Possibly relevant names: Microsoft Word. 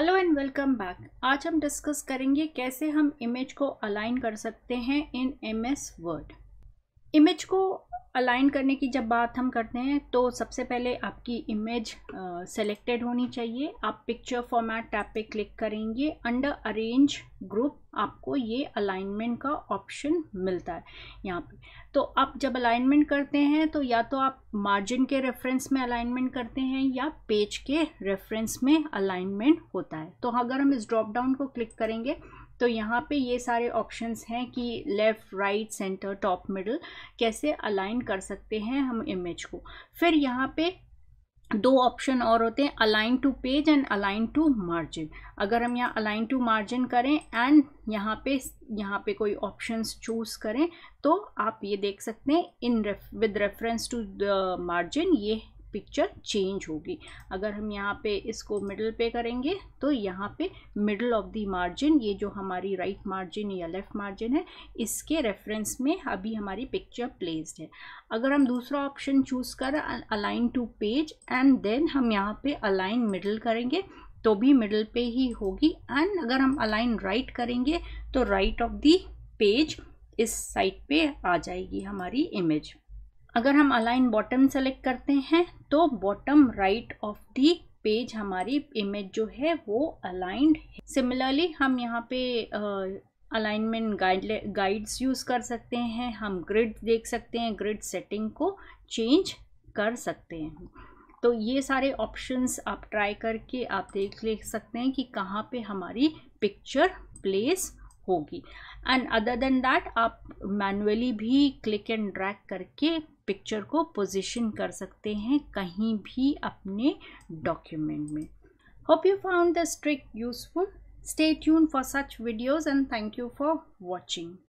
Hello and welcome back. आज हम discuss करेंगे कैसे हम इमेज को अलाइन कर सकते हैं इन एमएस वर्ड। इमेज को अलाइन करने की जब बात हम करते हैं तो सबसे पहले आपकी इमेज सेलेक्टेड होनी चाहिए। आप पिक्चर फॉर्मेट टैब पे क्लिक करेंगे, अंडर अरेंज ग्रुप आपको ये अलाइनमेंट का ऑप्शन मिलता है यहाँ पे। तो आप जब अलाइनमेंट करते हैं तो या तो आप मार्जिन के रेफरेंस में अलाइनमेंट करते हैं या पेज के रेफरेंस में अलाइनमेंट होता है। तो अगर हम इस ड्रॉप डाउन को क्लिक करेंगे तो यहाँ पे ये सारे ऑप्शंस हैं कि left, right, centre, top, middle, कैसे अलाइन कर सकते हैं हम इमेज को। फिर यहाँ पे दो ऑप्शन और होते हैं, align to page and align to margin. अगर हम यहाँ अलाइन टू मार्जिन करें एंड यहाँ पे कोई ऑप्शंस चूज़ करें तो आप ये देख सकते हैं with reference to the margin ये पिक्चर चेंज होगी। अगर हम यहाँ पे इसको मिडल पे करेंगे तो यहाँ पे मिडल ऑफ द मार्जिन, ये जो हमारी राइट मार्जिन या लेफ़्ट मार्जिन है इसके रेफरेंस में अभी हमारी पिक्चर प्लेस्ड है। अगर हम दूसरा ऑप्शन चूज़ कर align to page and then हम यहाँ पे अलाइन मिडल करेंगे तो भी मिडल पे ही होगी। एंड अगर हम अलाइन राइट करेंगे तो राइट ऑफ द पेज इस साइड पे आ जाएगी हमारी इमेज। अगर हम अलाइन बॉटम सेलेक्ट करते हैं तो bottom right of the page हमारी इमेज जो है वो अलाइंड है। सिमिलरली हम यहाँ पे अलाइनमेंट गाइड्स यूज़ कर सकते हैं, हम ग्रिड देख सकते हैं, ग्रिड सेटिंग को चेंज कर सकते हैं। तो ये सारे ऑप्शंस आप ट्राई करके आप देख सकते हैं कि कहाँ पे हमारी पिक्चर प्लेस होगी। एंड अदर देन दैट आप मैनुअली भी क्लिक एंड ड्रैग करके पिक्चर को पोजीशन कर सकते हैं कहीं भी अपने डॉक्यूमेंट में। Hope you found this trick useful. Stay tuned for such videos and thank you for watching.